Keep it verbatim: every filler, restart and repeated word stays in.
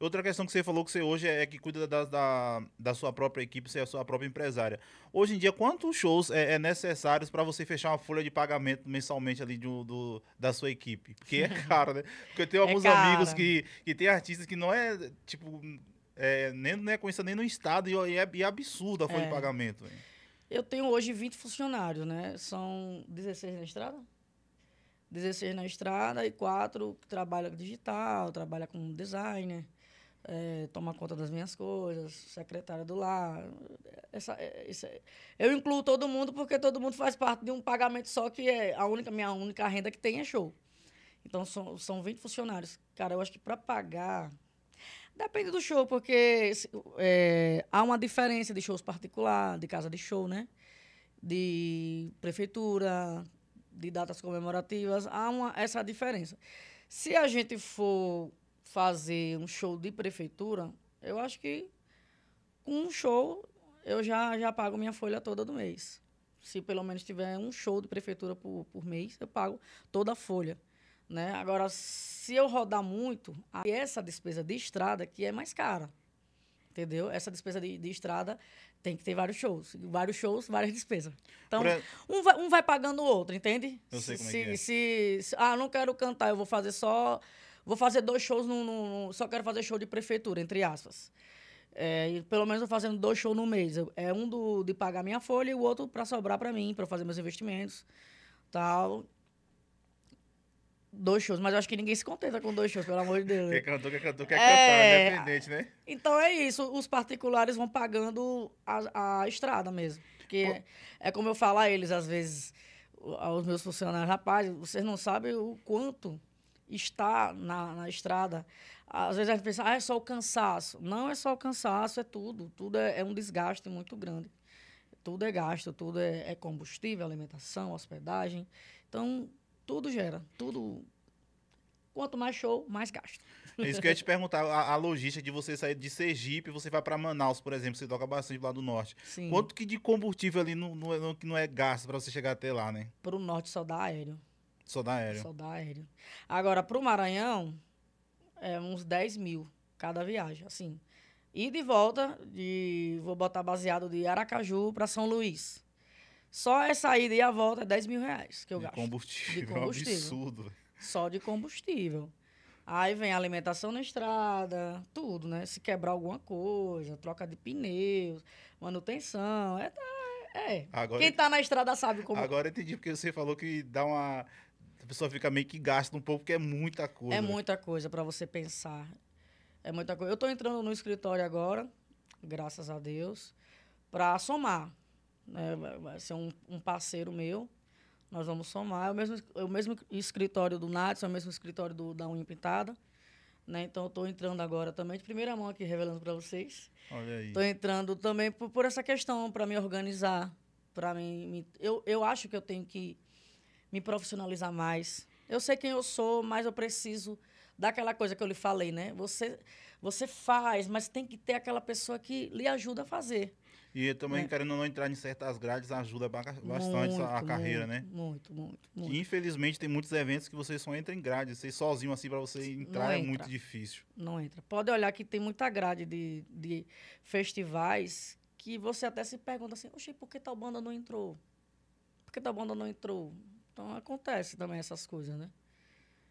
Outra questão que você falou que você hoje é que cuida da, da, da sua própria equipe, você é a sua própria empresária. Hoje em dia, quantos shows é, é necessários para você fechar uma folha de pagamento mensalmente ali de, do, da sua equipe? Porque é caro, né? Porque eu tenho alguns é amigos que, que tem artistas que não é, tipo, é, nem, não é conhecida nem no estado e é, é absurdo a folha é. de pagamento. Hein? Eu tenho hoje vinte funcionários, né? São dezesseis na estrada. dezesseis na estrada e quatro que trabalham digital, trabalham com designer, é, toma conta das minhas coisas, secretária do lar. Essa, essa, eu incluo todo mundo porque todo mundo faz parte de um pagamento só que é a única, minha única renda que tem é show. Então, são, são vinte funcionários. Cara, eu acho que para pagar... Depende do show, porque é, há uma diferença de shows particular, de casa de show, né? De prefeitura... de datas comemorativas, há uma, essa diferença. Se a gente for fazer um show de prefeitura, eu acho que com um show eu já, já pago minha folha toda do mês. Se pelo menos tiver um show de prefeitura por, por mês, eu pago toda a folha. Né? Agora, se eu rodar muito, aí essa despesa de estrada que é mais cara. Entendeu? Essa despesa de, de estrada tem que ter vários shows. Vários shows, várias despesas. Então, exemplo, um, vai, um vai pagando o outro, entende? Eu sei como se, é que é. Se, se, ah, não quero cantar, eu vou fazer só... Vou fazer dois shows, no, no, no, só quero fazer show de prefeitura, entre aspas. É, e pelo menos eu fazendo dois shows no mês. É um do, de pagar minha folha e o outro para sobrar para mim, para fazer meus investimentos, tal... Dois shows, mas eu acho que ninguém se contenta com dois shows, pelo amor de Deus. Quem cantou, quem cantou, quer é... cantar, independente, né? Então é isso, os particulares vão pagando a, a estrada mesmo. Porque Pô... é, é como eu falo a eles, às vezes, aos meus funcionários, rapaz, vocês não sabem o quanto está na, na estrada. Às vezes a gente pensa, ah, é só o cansaço. Não é só o cansaço, é tudo. Tudo é, é um desgaste muito grande. Tudo é gasto, tudo é, é combustível, alimentação, hospedagem. Então... Tudo gera, tudo. Quanto mais show, mais gasto. Isso que eu ia te perguntar, a, a logística de você sair de Sergipe, você vai para Manaus, por exemplo, você toca bastante lá do norte. Sim. Quanto que de combustível ali não, não, não é gasto para você chegar até lá, né? Para o norte só dá aéreo. Só dá aéreo. Só dá aéreo. Agora, para o Maranhão, é uns dez mil cada viagem, assim. E de volta, de, vou botar baseado de Aracaju para São Luís. Só essa ida e a volta é dez mil reais que eu de gasto. Combustível, de combustível. É um absurdo. Só de combustível. Aí vem a alimentação na estrada, tudo, né? Se quebrar alguma coisa, troca de pneus, manutenção. É. é. Agora, quem tá na estrada sabe como. Agora eu entendi, porque você falou que dá uma. A pessoa fica meio que gasta um pouco, porque é muita coisa. É muita coisa para você pensar. É muita coisa. Eu tô entrando no escritório agora, graças a Deus, para somar. É, vai ser um, um parceiro meu, nós vamos somar. É o mesmo, é o mesmo escritório do Natson, é o mesmo escritório do, da Unha Pintada. Né? Então, eu estou entrando agora também, de primeira mão aqui, revelando para vocês. Olha aí. Estou entrando também por, por essa questão, para me organizar. Pra me, me, eu, eu acho que eu tenho que me profissionalizar mais. Eu sei quem eu sou, mas eu preciso daquela coisa que eu lhe falei, né? Você, você faz, mas tem que ter aquela pessoa que lhe ajuda a fazer. E também, é. querendo não entrar em certas grades, ajuda bastante muito, a carreira, muito, né? Muito, muito, muito. Infelizmente, tem muitos eventos que você só entra em grades. Você sozinho, assim, para você entrar não é entra. muito difícil. Não entra. Pode olhar que tem muita grade de, de festivais que você até se pergunta assim, oxe, por que tal banda não entrou? Por que tal banda não entrou? Então, acontece também essas coisas, né?